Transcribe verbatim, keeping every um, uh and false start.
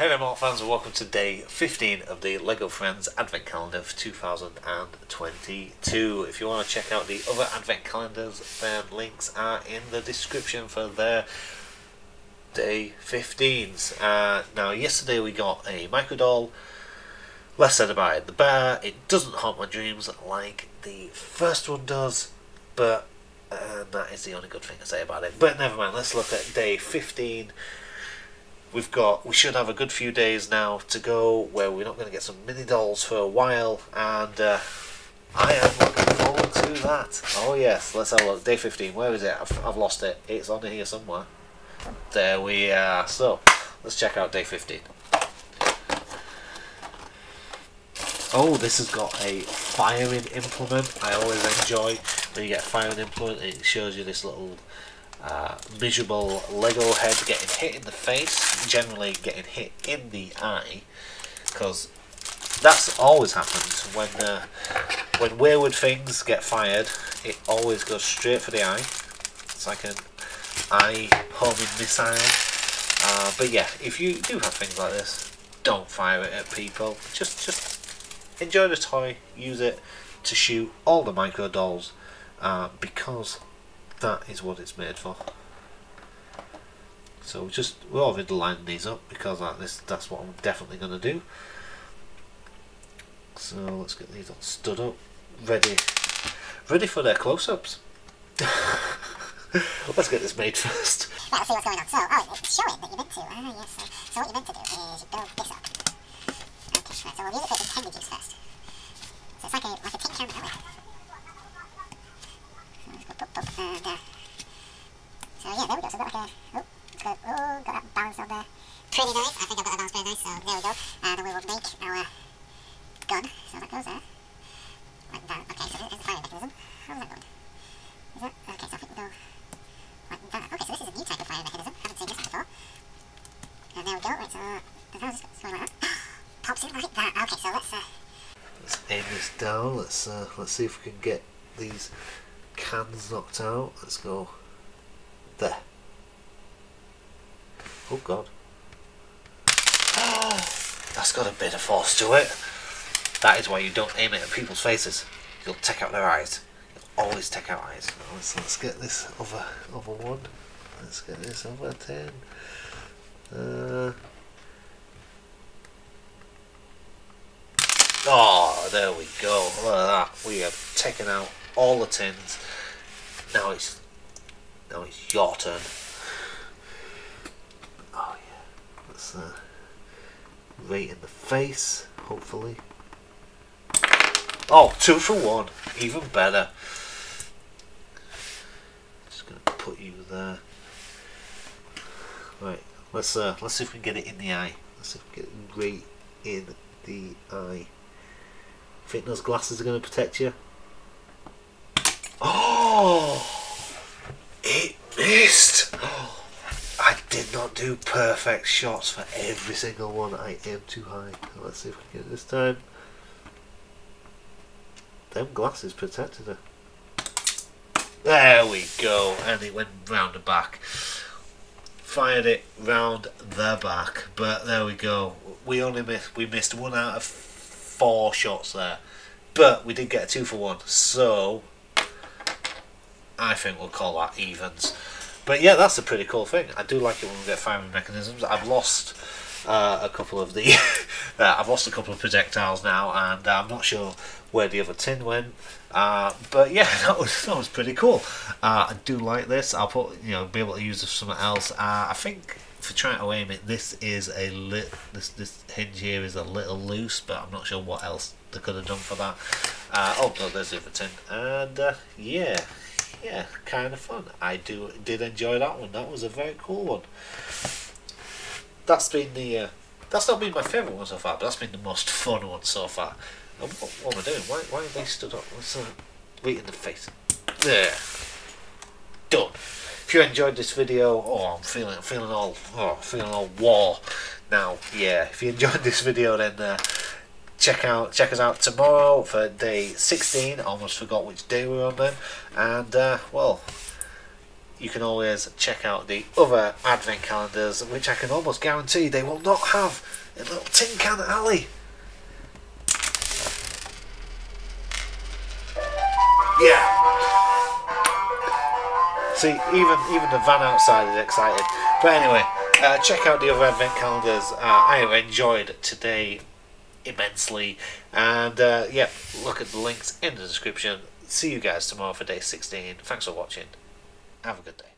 Hello Morrt fans and welcome to day fifteen of the LEGO Friends Advent Calendar for two thousand twenty-two. If you want to check out the other Advent calendars, their links are in the description for their day fifteens. Uh, now yesterday we got a micro doll, less said about it the better. It doesn't haunt my dreams like the first one does, but uh, that is the only good thing to say about it. But never mind, let's look at day fifteen. We've got, we should have a good few days now to go where we're not going to get some mini dolls for a while, and uh, I am looking forward to that. Oh yes, let's have a look. Day fifteen, where is it? I've, I've lost it. It's on here somewhere. There we are. So, let's check out day fifteen. Oh, this has got a firing implement. I always enjoy when you get a firing implement. It shows you this little Uh, miserable Lego head getting hit in the face, generally getting hit in the eye, because that's always happens when uh, when wayward things get fired. It always goes straight for the eye. It's like an eye homing missile. Uh, but yeah, if you do have things like this, don't fire it at people. Just just enjoy the toy. Use it to shoot all the micro dolls uh, because that is what it's made for. So we just we're already lining these up because like this, that's what I'm definitely going to do. So let's get these all stood up, ready, ready for their close-ups. Let's get this made first. Right, let's see what's going on. So, oh, it's showing that you're meant to. Ah, yes. So, so what you're meant to do is you build this up. Okay, right. So we'll use it for intended use first. So it's like a like a tin can that way. And, uh, so yeah, there we go, so I've got like a, oh, it's got, oh, got that balance on there, pretty nice. I think I've got that balance pretty nice, so there we go, and uh, then we will make our gun, so that goes there, like that. Okay, so this is the firing mechanism. How's that going? Is that, okay, so I think we go like that. Okay, so this is a new type of firing mechanism, haven't seen this one before, and there we go. Right, so, and how's this going like that? Pops in like that. Okay, so let's, uh, let's aim this down. Let's, uh, let's see if we can get these cans knocked out. Let's go there. Oh god, oh, that's got a bit of force to it. That is why you don't aim it at people's faces. You'll take out their eyes. You'll always take out eyes. Let's, let's get this other other one. Let's get this other tin. Uh, oh, there we go. Look at that. We have taken out all the tins. Now it's now it's your turn. Oh yeah, that's uh, right in the face. Hopefully. Oh, two for one. Even better. Just gonna put you there. Right. Let's uh, let's see if we can get it in the eye. Let's see if we can get it right in the eye. I think those glasses are gonna protect you. Oh, it missed. Oh, I did not do perfect shots for every single one. I aimed too high. Let's see if we can get it this time. Them glasses protected her. There we go, and it went round the back. Fired it round the back, but there we go. We only missed. We missed one out of four shots there, but we did get a two for one. So I think we'll call that evens. But yeah, that's a pretty cool thing. I do like it when we get firing mechanisms. I've lost uh, a couple of the uh, I've lost a couple of projectiles now, and I'm not sure where the other tin went, uh, but yeah, that was, that was pretty cool. uh, I do like this. I'll put, you know, be able to use it for something else. uh, I think for trying to aim it, this is a lit this, this hinge here is a little loose, but I'm not sure what else they could have done for that. Uh, oh no, there's the other tin, and uh, yeah yeah, kind of fun. I do did enjoy that one. That was a very cool one. That's been the uh, that's not been my favourite one so far, but that's been the most fun one so far. And what, what am I doing? Why why have they stood up? What's that? Right in the face. There. Done. If you enjoyed this video, oh, I'm feeling I'm feeling all oh, I'm feeling all war now. Yeah. If you enjoyed this video, then Uh, Check out, check us out tomorrow for day sixteen. I almost forgot which day we were on then. And, uh, well, you can always check out the other advent calendars, which I can almost guarantee they will not have a little tin can alley. Yeah. See, even even the van outside is excited. But anyway, uh, check out the other advent calendars. Uh, I have enjoyed today immensely, and uh, yep, yeah, look at the links in the description. See you guys tomorrow for day sixteen. Thanks for watching. Have a good day.